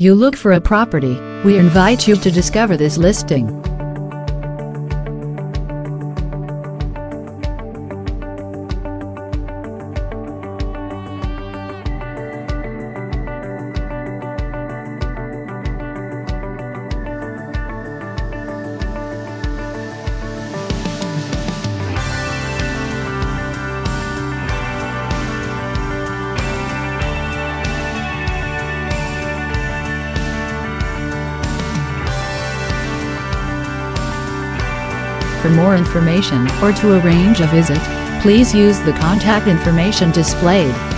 you look for a property, we invite you to discover this listing. For more information or to arrange a visit, please use the contact information displayed.